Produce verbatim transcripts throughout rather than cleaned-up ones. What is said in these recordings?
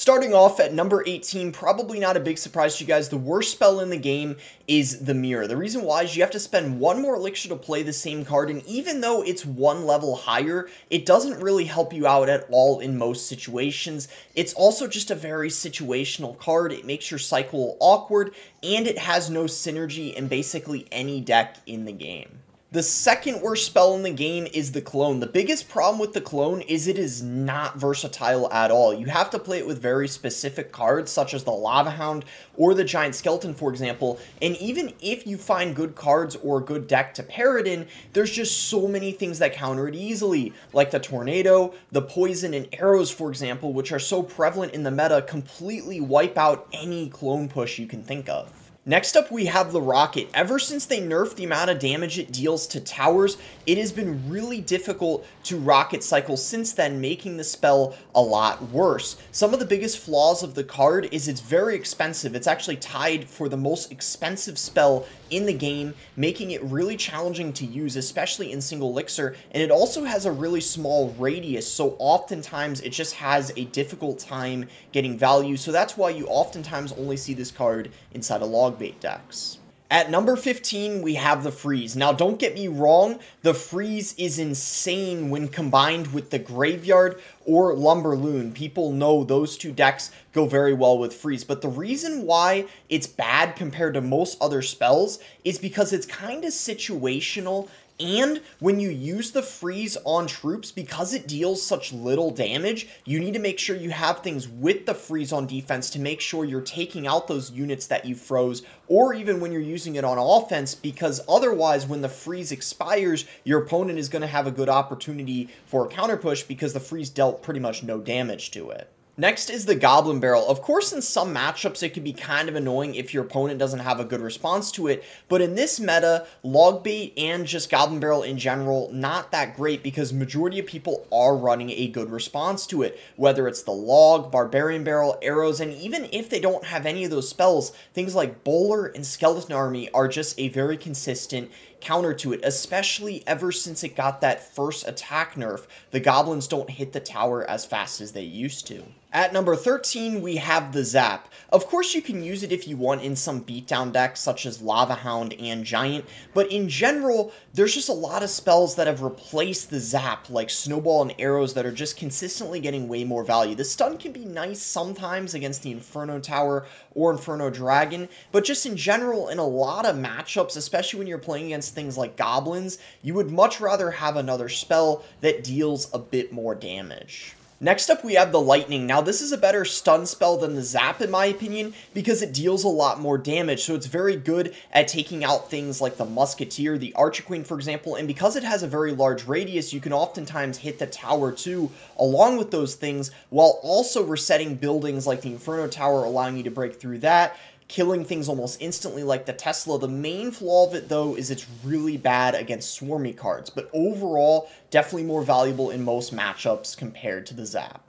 Starting off at number eighteen, probably not a big surprise to you guys, the worst spell in the game is the Mirror. The reason why is you have to spend one more elixir to play the same card, and even though it's one level higher, it doesn't really help you out at all in most situations. It's also just a very situational card. It makes your cycle awkward, and it has no synergy in basically any deck in the game. The second worst spell in the game is the Clone. The biggest problem with the Clone is it is not versatile at all. You have to play it with very specific cards, such as the Lava Hound or the Giant Skeleton, for example. And even if you find good cards or a good deck to pair it in, there's just so many things that counter it easily, like the Tornado, the Poison, and Arrows, for example, which are so prevalent in the meta, completely wipe out any Clone push you can think of. Next up, we have the Rocket. Ever since they nerfed the amount of damage it deals to towers, it has been really difficult to rocket cycle since then, making the spell a lot worse. Some of the biggest flaws of the card is it's very expensive. It's actually tied for the most expensive spell in the game, making it really challenging to use, especially in single elixir. And it also has a really small radius, so oftentimes it just has a difficult time getting value. So that's why you oftentimes only see this card inside a log bait decks. At number fifteen, we have the Freeze. Now, don't get me wrong, the Freeze is insane when combined with the Graveyard or Lumberloon. People know those two decks go very well with Freeze, but the reason why it's bad compared to most other spells is because it's kind of situational. And when you use the Freeze on troops, because it deals such little damage, you need to make sure you have things with the Freeze on defense to make sure you're taking out those units that you froze, or even when you're using it on offense, because otherwise when the Freeze expires, your opponent is going to have a good opportunity for a counter push because the Freeze dealt pretty much no damage to it. Next is the Goblin Barrel. Of course, in some matchups, it can be kind of annoying if your opponent doesn't have a good response to it, but in this meta, log bait and just Goblin Barrel in general, not that great because majority of people are running a good response to it, whether it's the log, Barbarian Barrel, Arrows, and even if they don't have any of those spells, things like Bowler and Skeleton Army are just a very consistent counter to it, especially ever since it got that first attack nerf. The goblins don't hit the tower as fast as they used to. At number thirteen, we have the Zap. Of course, you can use it if you want in some beatdown decks such as Lava Hound and Giant, but in general, there's just a lot of spells that have replaced the Zap, like Snowball and Arrows, that are just consistently getting way more value. The stun can be nice sometimes against the Inferno Tower or Inferno Dragon, but just in general, in a lot of matchups, especially when you're playing against things like goblins, you would much rather have another spell that deals a bit more damage. Next up, we have the Lightning. Now, this is a better stun spell than the Zap, in my opinion, because it deals a lot more damage, so it's very good at taking out things like the Musketeer, the Archer Queen, for example, and because it has a very large radius, you can oftentimes hit the tower, too, along with those things, while also resetting buildings like the Inferno Tower, allowing you to break through that, killing things almost instantly like the Tesla. The main flaw of it, though, is it's really bad against swarmy cards, but overall, definitely more valuable in most matchups compared to the Zap.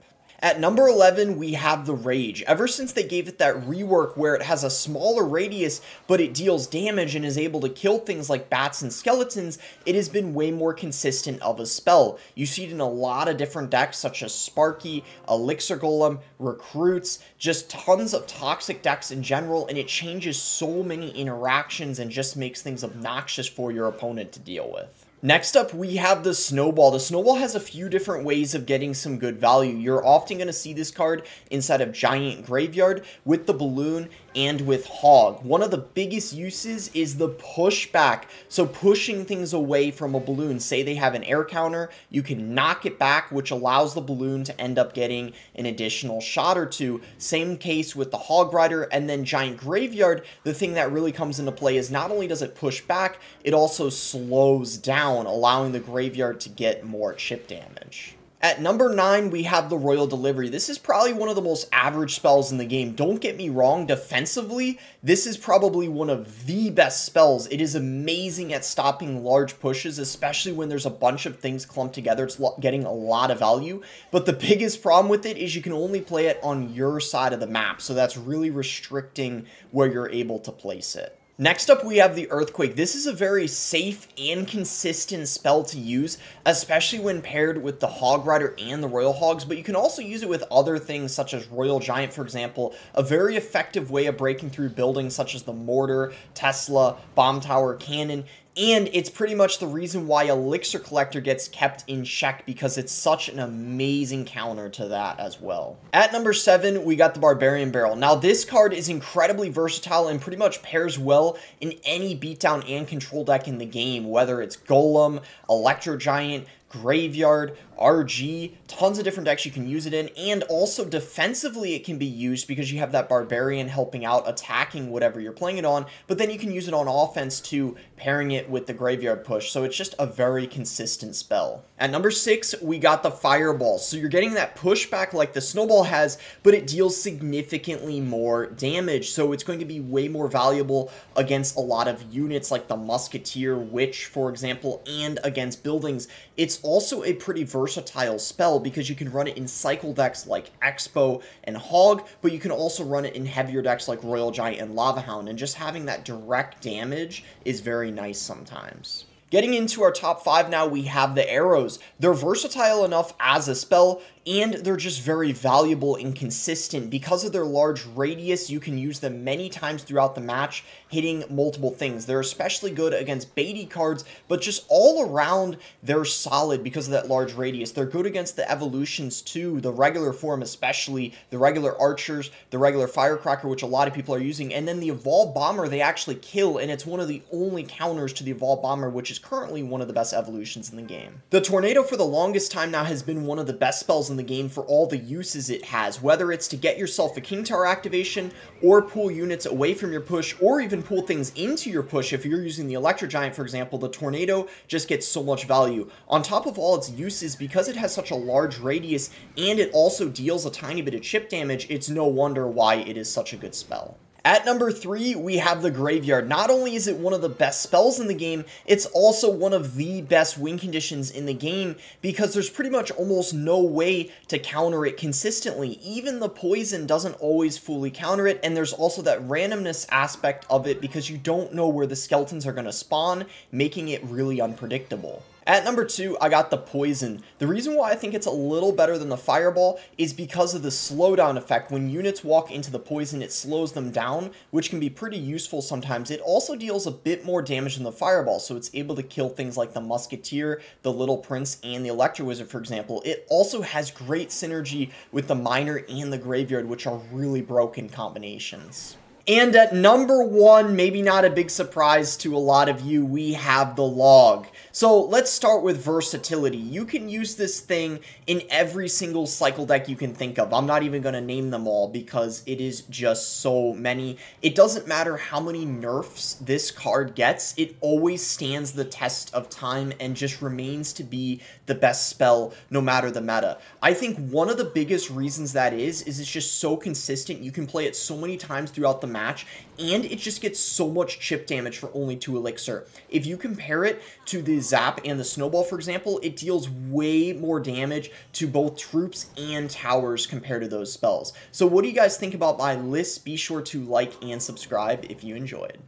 At number eleven, we have the Rage. Ever since they gave it that rework where it has a smaller radius, but it deals damage and is able to kill things like bats and skeletons, it has been way more consistent of a spell. You see it in a lot of different decks, such as Sparky, Elixir Golem, Recruits, just tons of toxic decks in general, and it changes so many interactions and just makes things obnoxious for your opponent to deal with. Next up, we have the Snowball. The Snowball has a few different ways of getting some good value. You're often going to see this card inside of Giant Graveyard, with the Balloon, and with Hog. One of the biggest uses is the pushback. So pushing things away from a balloon. Say they have an air counter, you can knock it back, which allows the balloon to end up getting an additional shot or two. Same case with the Hog Rider, and then Giant Graveyard. The thing that really comes into play is not only does it push back, it also slows down, allowing the graveyard to get more chip damage. At number nine, we have the Royal Delivery. This is probably one of the most average spells in the game. Don't get me wrong, defensively, this is probably one of the best spells. It is amazing at stopping large pushes, especially when there's a bunch of things clumped together. It's getting a lot of value, but the biggest problem with it is you can only play it on your side of the map, so that's really restricting where you're able to place it. Next up, we have the Earthquake. This is a very safe and consistent spell to use, especially when paired with the Hog Rider and the Royal Hogs, but you can also use it with other things such as Royal Giant, for example, a very effective way of breaking through buildings such as the Mortar, Tesla, Bomb Tower, Cannon, and it's pretty much the reason why Elixir Collector gets kept in check because it's such an amazing counter to that as well. At number seven, we got the Barbarian Barrel. Now this card is incredibly versatile and pretty much pairs well in any beatdown and control deck in the game, whether it's Golem, Electro Giant, Graveyard, R G, tons of different decks you can use it in, and also defensively it can be used because you have that Barbarian helping out, attacking whatever you're playing it on, but then you can use it on offense too, pairing it with the Graveyard push, so it's just a very consistent spell. At number six, we got the Fireball, so you're getting that pushback like the Snowball has, but it deals significantly more damage, so it's going to be way more valuable against a lot of units like the Musketeer, Witch, for example, and against buildings. It's also a pretty versatile spell because you can run it in cycle decks like Expo and Hog, but you can also run it in heavier decks like Royal Giant and Lava Hound, and just having that direct damage is very nice sometimes. Getting into our top five now, we have the Arrows. They're versatile enough as a spell, and they're just very valuable and consistent. Because of their large radius, you can use them many times throughout the match, hitting multiple things. They're especially good against baity cards, but just all around, they're solid because of that large radius. They're good against the evolutions too, the regular form especially, the regular Archers, the regular Firecracker, which a lot of people are using, and then the Evolved Bomber they actually kill, and it's one of the only counters to the Evolved Bomber, which is currently one of the best evolutions in the game. The Tornado for the longest time now has been one of the best spells in the game for all the uses it has, whether it's to get yourself a King Tower activation or pull units away from your push or even pull things into your push. If you're using the Electro Giant, for example, the Tornado just gets so much value. On top of all its uses, because it has such a large radius and it also deals a tiny bit of chip damage, it's no wonder why it is such a good spell. At number three, we have the Graveyard. Not only is it one of the best spells in the game, it's also one of the best win conditions in the game because there's pretty much almost no way to counter it consistently. Even the poison doesn't always fully counter it, and there's also that randomness aspect of it because you don't know where the skeletons are going to spawn, making it really unpredictable. At number two, I got the Poison. The reason why I think it's a little better than the Fireball is because of the slowdown effect. When units walk into the Poison, it slows them down, which can be pretty useful sometimes. It also deals a bit more damage than the Fireball, so it's able to kill things like the Musketeer, the Little Prince, and the Electro Wizard, for example. It also has great synergy with the Miner and the Graveyard, which are really broken combinations. And at number one, maybe not a big surprise to a lot of you, we have the Log. So let's start with versatility. You can use this thing in every single cycle deck you can think of. I'm not even going to name them all because it is just so many. It doesn't matter how many nerfs this card gets. It always stands the test of time and just remains to be the best spell no matter the meta. I think one of the biggest reasons that is, is it's just so consistent. You can play it so many times throughout the match, and it just gets so much chip damage for only two elixir. If you compare it to the Zap and the Snowball, for example, it deals way more damage to both troops and towers compared to those spells. So what do you guys think about my list? Be sure to like and subscribe if you enjoyed.